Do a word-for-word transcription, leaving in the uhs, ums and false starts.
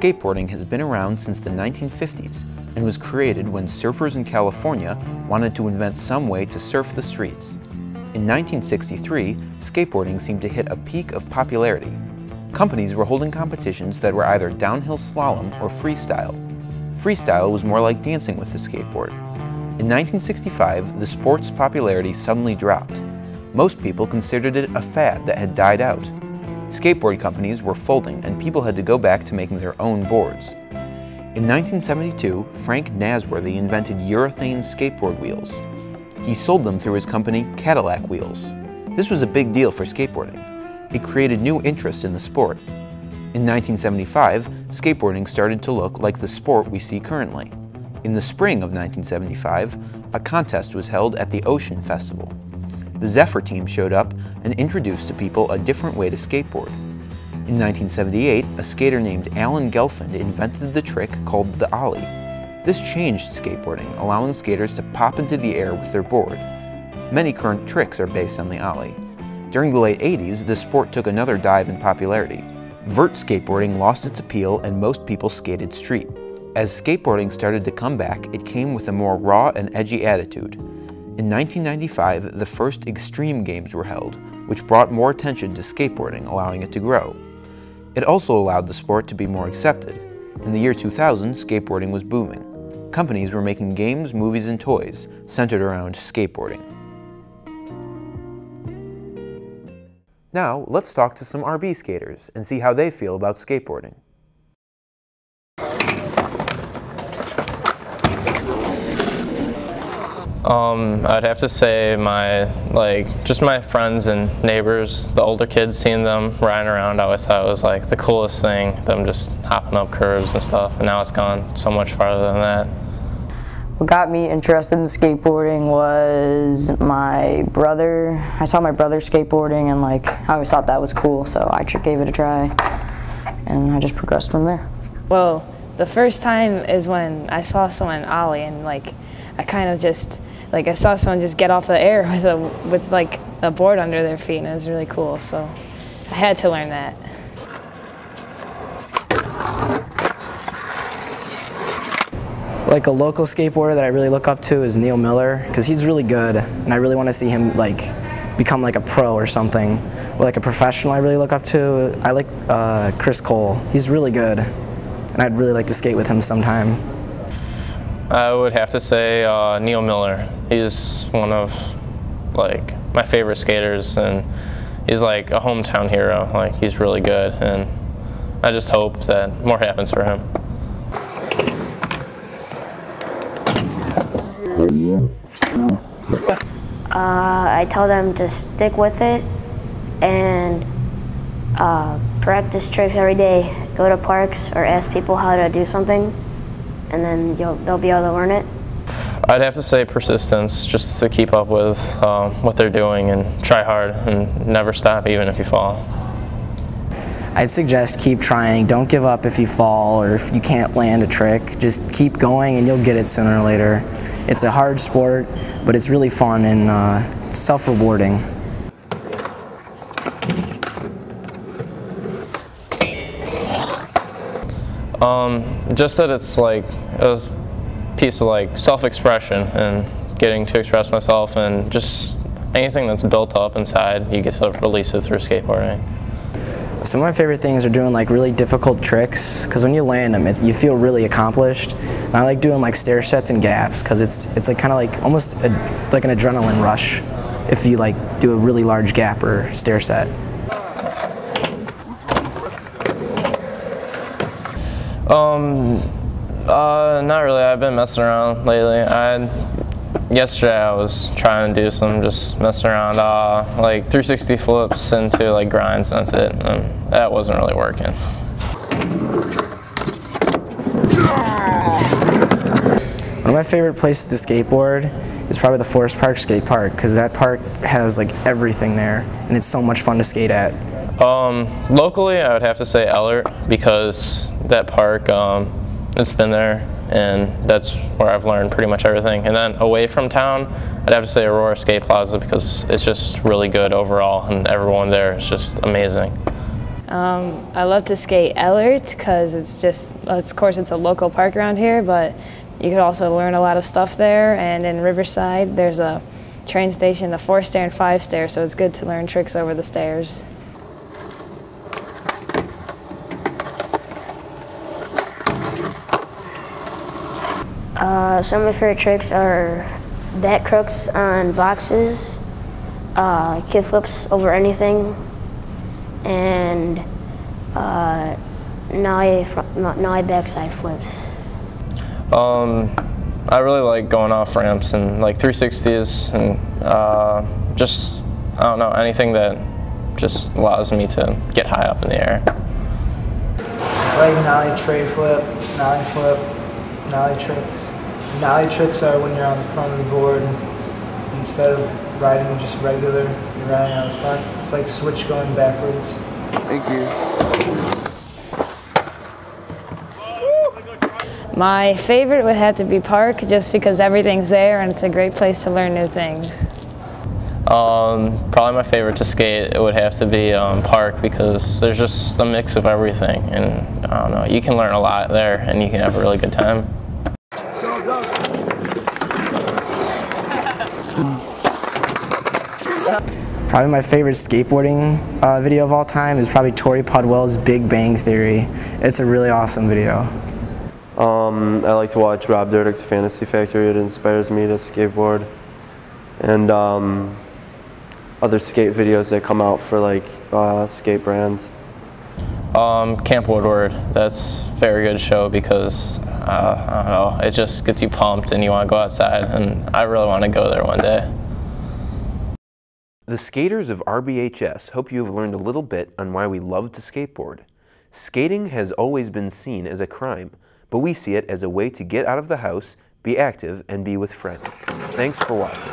skateboarding has been around since the nineteen fifties and was created when surfers in California wanted to invent some way to surf the streets. In nineteen sixty-three, skateboarding seemed to hit a peak of popularity. Companies were holding competitions that were either downhill slalom or freestyle. Freestyle was more like dancing with the skateboard. In nineteen sixty-five, the sport's popularity suddenly dropped. Most people considered it a fad that had died out. Skateboard companies were folding and people had to go back to making their own boards. In nineteen seventy-two, Frank Nasworthy invented urethane skateboard wheels. He sold them through his company Cadillac Wheels. This was a big deal for skateboarding. It created new interest in the sport. In nineteen seventy-five, skateboarding started to look like the sport we see currently. In the spring of nineteen seventy-five, a contest was held at the Ocean Festival. The Zephyr team showed up and introduced to people a different way to skateboard. In nineteen seventy-eight, a skater named Alan Gelfand invented the trick called the Ollie. This changed skateboarding, allowing skaters to pop into the air with their board. Many current tricks are based on the Ollie. During the late eighties, this sport took another dive in popularity. Vert skateboarding lost its appeal and most people skated street. As skateboarding started to come back, it came with a more raw and edgy attitude. In nineteen ninety-five, the first Extreme Games were held, which brought more attention to skateboarding, allowing it to grow. It also allowed the sport to be more accepted. In the year two thousand, skateboarding was booming. Companies were making games, movies, and toys centered around skateboarding. Now, let's talk to some R B skaters and see how they feel about skateboarding. Um, I'd have to say my, like, just my friends and neighbors, the older kids, seeing them riding around, I always thought it was like the coolest thing, them just hopping up curves and stuff, and now it's gone so much farther than that. What got me interested in skateboarding was my brother. I saw my brother skateboarding and like I always thought that was cool, so I gave it a try and I just progressed from there. Well, the first time is when I saw someone ollie and like I kind of just, like I saw someone just get off the air with a with like a board under their feet, and it was really cool, so I had to learn that. Like a local skateboarder that I really look up to is Neil Miller, because he's really good and I really want to see him like become like a pro or something. Or like a professional I really look up to, I like uh, Chris Cole. He's really good and I'd really like to skate with him sometime. I would have to say uh, Neil Miller. He's one of like my favorite skaters, and he's like a hometown hero. Like he's really good, and I just hope that more happens for him. Uh, I tell them to stick with it and uh, practice tricks every day. Go to parks or ask people how to do something, and then you'll, they'll be able to learn it. I'd have to say persistence, just to keep up with um, what they're doing and try hard and never stop even if you fall. I'd suggest keep trying. Don't give up if you fall or if you can't land a trick. Just keep going and you'll get it sooner or later. It's a hard sport, but it's really fun and uh, self-rewarding. Um, just that it's like a piece of like self-expression and getting to express myself, and just anything that's built up inside, you get to release it through skateboarding. Some of my favorite things are doing like really difficult tricks, because when you land them, it, you feel really accomplished. And I like doing like stair sets and gaps, because it's it's like kind of like almost a, like an adrenaline rush if you like do a really large gap or stair set. Um, uh, not really. I've been messing around lately. I, yesterday I was trying to do some just messing around, uh, like three sixty flips into like grinds, that's it, and that wasn't really working. One of my favorite places to skateboard is probably the Forest Park Skate Park, because that park has like everything there, and it's so much fun to skate at. Um, locally, I would have to say Ehlert, because that park, um, it's been there, and that's where I've learned pretty much everything. And then away from town, I'd have to say Aurora Skate Plaza, because it's just really good overall, and everyone there is just amazing. Um, I love to skate Ehlert because it's just, of course, it's a local park around here, but you could also learn a lot of stuff there. And in Riverside, there's a train station, the four stair and five stair, so it's good to learn tricks over the stairs. Uh, some of my favorite tricks are back crooks on boxes, uh, kick flips over anything, and uh, nollie, nollie backside flips. Um, I really like going off ramps and like three sixties and uh, just, I don't know, anything that just allows me to get high up in the air. I like nollie tray flip, nollie flip, nollie tricks. Nollie tricks are when you're on the front of the board. Instead of riding just regular, you're riding on the front. It's like switch going backwards. Thank you. My favorite would have to be park, just because everything's there and it's a great place to learn new things. Um, probably my favorite to skate, it would have to be um, park, because there's just the mix of everything. And I don't know, you can learn a lot there and you can have a really good time. Probably my favorite skateboarding uh, video of all time is probably Torrey Podwell's Big Bang Theory. It's a really awesome video. Um, I like to watch Rob Dyrdek's Fantasy Factory. It inspires me to skateboard. And um, other skate videos that come out for like uh, skate brands. Um, Camp Woodward. That's a very good show because uh, I don't know, it just gets you pumped and you want to go outside. And I really want to go there one day. The skaters of R B H S hope you have learned a little bit on why we love to skateboard. Skating has always been seen as a crime, but we see it as a way to get out of the house, be active, and be with friends. Thanks for watching.